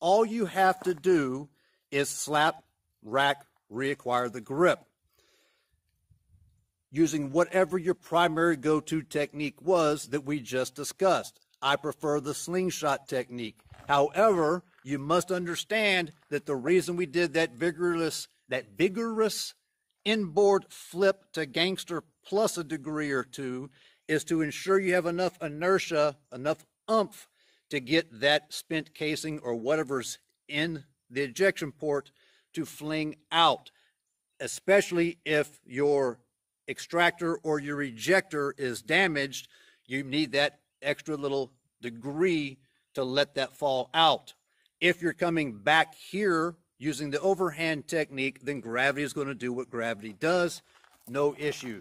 all you have to do is slap, rack, reacquire the grip using whatever your primary go-to technique was that we just discussed. I prefer the slingshot technique. However, you must understand that the reason we did that vigorous inboard flip to gangster plus a degree or two is to ensure you have enough inertia, enough oomph to get that spent casing or whatever's in the ejection port to fling out, especially if your extractor or your ejector is damaged. You need that extra little degree to let that fall out. If you're coming back here using the overhand technique, then gravity is going to do what gravity does, no issue.